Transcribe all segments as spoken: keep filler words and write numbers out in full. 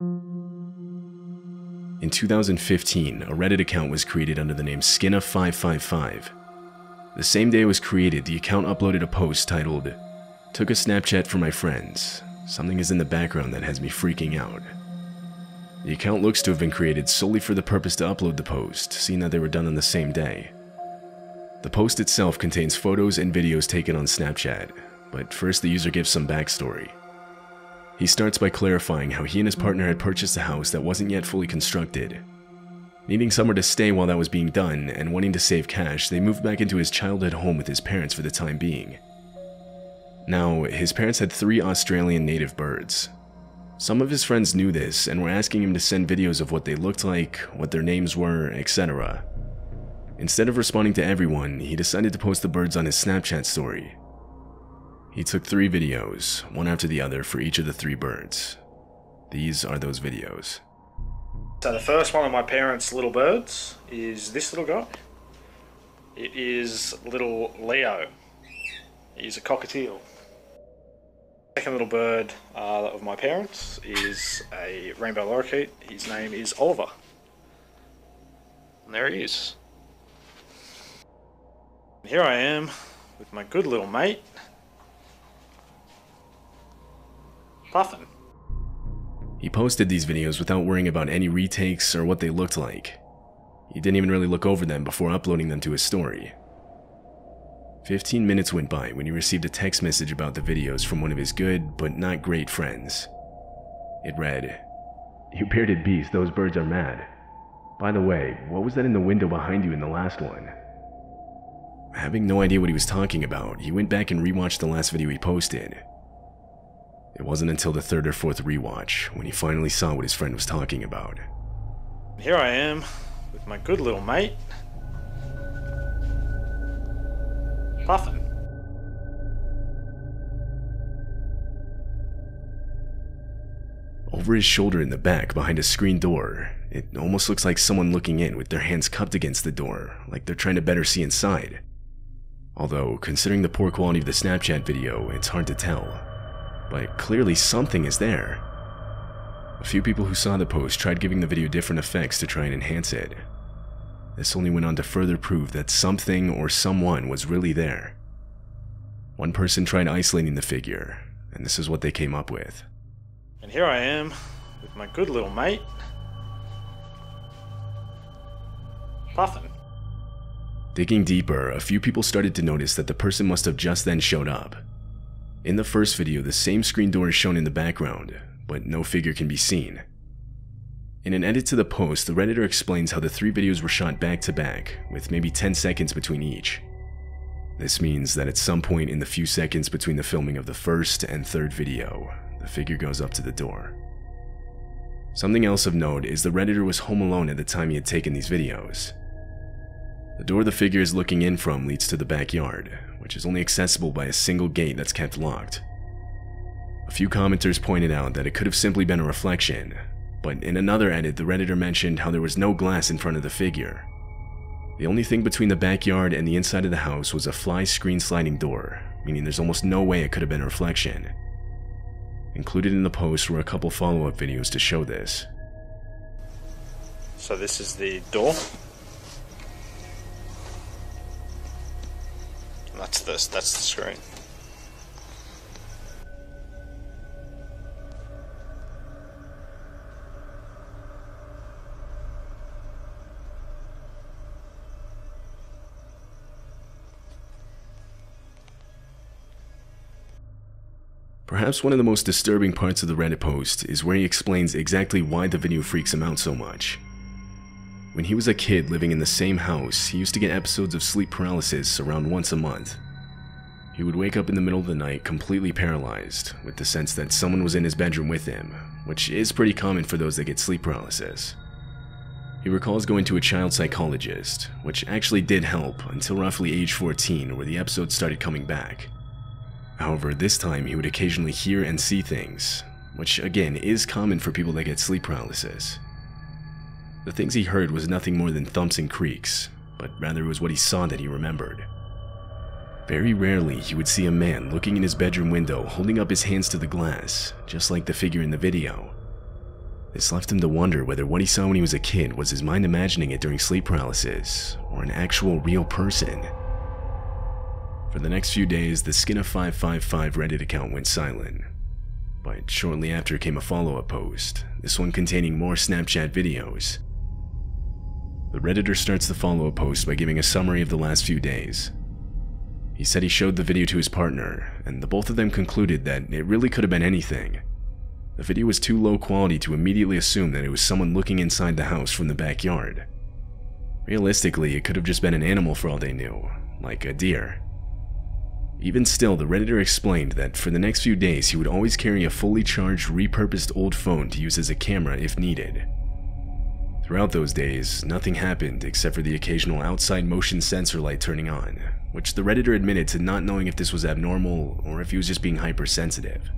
In two thousand fifteen, a Reddit account was created under the name Skinna five five five. The same day it was created, the account uploaded a post titled, "Took a Snapchat for my friends. Something is in the background that has me freaking out." The account looks to have been created solely for the purpose to upload the post, seeing that they were done on the same day. The post itself contains photos and videos taken on Snapchat, but first the user gives some backstory. He starts by clarifying how he and his partner had purchased a house that wasn't yet fully constructed. Needing somewhere to stay while that was being done and wanting to save cash, they moved back into his childhood home with his parents for the time being. Now, his parents had three Australian native birds. Some of his friends knew this and were asking him to send videos of what they looked like, what their names were, et cetera. Instead of responding to everyone, he decided to post the birds on his Snapchat story. He took three videos, one after the other, for each of the three birds. These are those videos. So the first one of my parents' little birds is this little guy. It is little Leo. He's a cockatiel. The second little bird uh, of my parents is a rainbow lorikeet. His name is Oliver. And there he is. And here I am with my good little mate, Puffin. He posted these videos without worrying about any retakes or what they looked like. He didn't even really look over them before uploading them to his story. Fifteen minutes went by when he received a text message about the videos from one of his good, but not great friends. It read, "You bearded beast, those birds are mad. By the way, what was that in the window behind you in the last one?" Having no idea what he was talking about, he went back and rewatched the last video he posted. It wasn't until the third or fourth rewatch when he finally saw what his friend was talking about. Here I am with my good little mate, Puffin. Over his shoulder in the back behind a screen door, it almost looks like someone looking in with their hands cupped against the door, like they're trying to better see inside. Although, considering the poor quality of the Snapchat video, it's hard to tell. But clearly something is there. A few people who saw the post tried giving the video different effects to try and enhance it. This only went on to further prove that something or someone was really there. One person tried isolating the figure, and this is what they came up with. And here I am with my good little mate, Puffin. Digging deeper, a few people started to notice that the person must have just then showed up. In the first video, the same screen door is shown in the background, but no figure can be seen. In an edit to the post, the Redditor explains how the three videos were shot back to back, with maybe ten seconds between each. This means that at some point in the few seconds between the filming of the first and third video, the figure goes up to the door. Something else of note is the Redditor was home alone at the time he had taken these videos. The door the figure is looking in from leads to the backyard, which is only accessible by a single gate that's kept locked. A few commenters pointed out that it could have simply been a reflection, but in another edit the Redditor mentioned how there was no glass in front of the figure. The only thing between the backyard and the inside of the house was a fly screen sliding door, meaning there's almost no way it could have been a reflection. Included in the post were a couple follow-up videos to show this. So this is the door. That's this, that's the screen. Perhaps one of the most disturbing parts of the Reddit post is where he explains exactly why the video freaks him out so much. When he was a kid living in the same house, he used to get episodes of sleep paralysis around once a month. He would wake up in the middle of the night completely paralyzed, with the sense that someone was in his bedroom with him, which is pretty common for those that get sleep paralysis. He recalls going to a child psychologist, which actually did help until roughly age fourteen, where the episodes started coming back. However, this time he would occasionally hear and see things, which again is common for people that get sleep paralysis. The things he heard was nothing more than thumps and creaks, but rather it was what he saw that he remembered. Very rarely he would see a man looking in his bedroom window holding up his hands to the glass, just like the figure in the video. This left him to wonder whether what he saw when he was a kid was his mind imagining it during sleep paralysis, or an actual real person. For the next few days, the Skinna five five five Reddit account went silent. But shortly after came a follow-up post, this one containing more Snapchat videos. The Redditor starts the follow-up post by giving a summary of the last few days. He said he showed the video to his partner, and the both of them concluded that it really could have been anything. The video was too low quality to immediately assume that it was someone looking inside the house from the backyard. Realistically, it could have just been an animal for all they knew, like a deer. Even still, the Redditor explained that for the next few days he would always carry a fully charged, repurposed old phone to use as a camera if needed. Throughout those days, nothing happened except for the occasional outside motion sensor light turning on, which the Redditor admitted to not knowing if this was abnormal or if he was just being hypersensitive.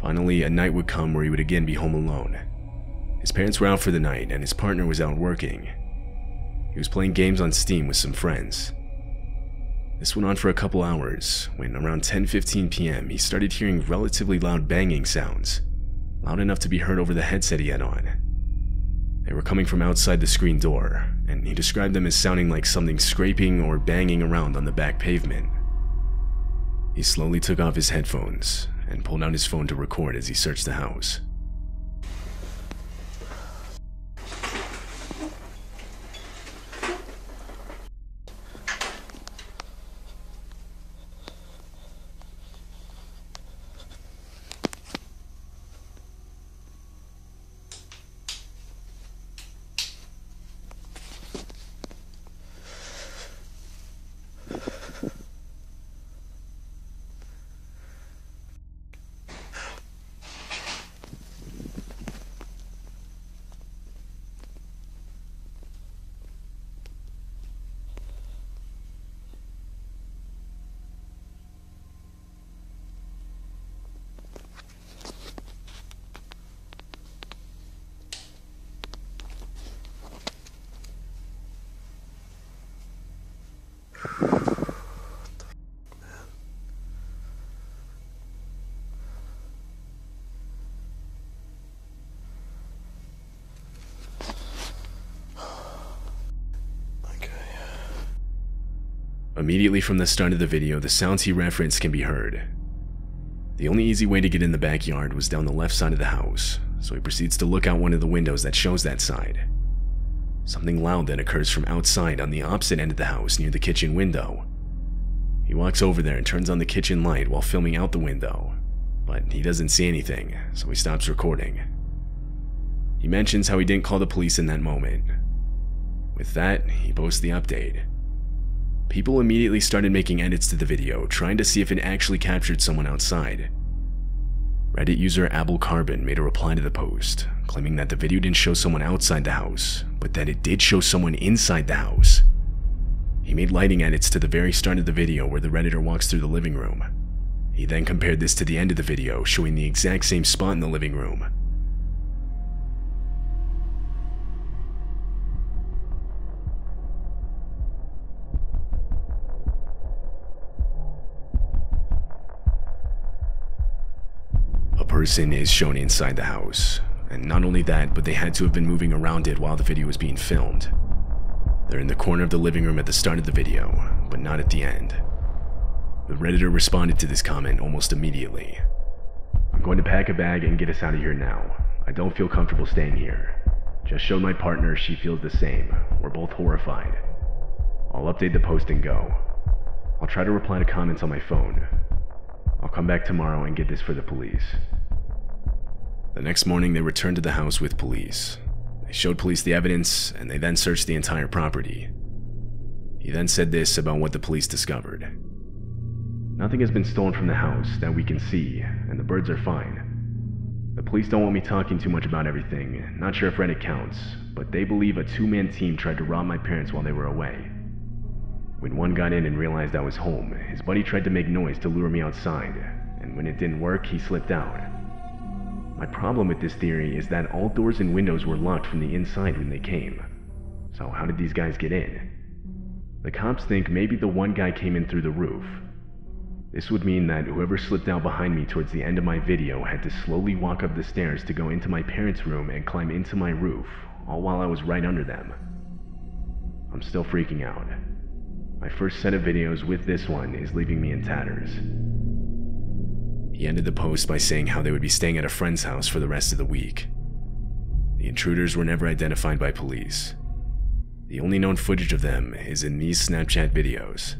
Finally, a night would come where he would again be home alone. His parents were out for the night and his partner was out working. He was playing games on Steam with some friends. This went on for a couple hours, when around ten fifteen p m he started hearing relatively loud banging sounds, loud enough to be heard over the headset he had on. They were coming from outside the screen door, and he described them as sounding like something scraping or banging around on the back pavement. He slowly took off his headphones and pulled out his phone to record as he searched the house. Immediately from the start of the video, the sounds he referenced can be heard. The only easy way to get in the backyard was down the left side of the house, so he proceeds to look out one of the windows that shows that side. Something loud then occurs from outside on the opposite end of the house near the kitchen window. He walks over there and turns on the kitchen light while filming out the window, but he doesn't see anything, so he stops recording. He mentions how he didn't call the police in that moment. With that, he posts the update. People immediately started making edits to the video, trying to see if it actually captured someone outside. Reddit user Abel Carbon made a reply to the post, claiming that the video didn't show someone outside the house, but that it did show someone inside the house. He made lighting edits to the very start of the video where the Redditor walks through the living room. He then compared this to the end of the video, showing the exact same spot in the living room. A person is shown inside the house, and not only that, but they had to have been moving around it while the video was being filmed. They're in the corner of the living room at the start of the video, but not at the end. The Redditor responded to this comment almost immediately. "I'm going to pack a bag and get us out of here now. I don't feel comfortable staying here. Just showed my partner, she feels the same. We're both horrified. I'll update the post and go. I'll try to reply to comments on my phone. I'll come back tomorrow and get this for the police." The next morning, they returned to the house with police. They showed police the evidence, and they then searched the entire property. He then said this about what the police discovered. "Nothing has been stolen from the house that we can see, and the birds are fine. The police don't want me talking too much about everything, not sure if Reddit counts, but they believe a two-man team tried to rob my parents while they were away. When one got in and realized I was home, his buddy tried to make noise to lure me outside, and when it didn't work, he slipped out. My problem with this theory is that all doors and windows were locked from the inside when they came. So how did these guys get in? The cops think maybe the one guy came in through the roof. This would mean that whoever slipped out behind me towards the end of my video had to slowly walk up the stairs to go into my parents' room and climb into my roof, all while I was right under them. I'm still freaking out. My first set of videos with this one is leaving me in tatters. He ended the post by saying how they would be staying at a friend's house for the rest of the week. The intruders were never identified by police. The only known footage of them is in these Snapchat videos.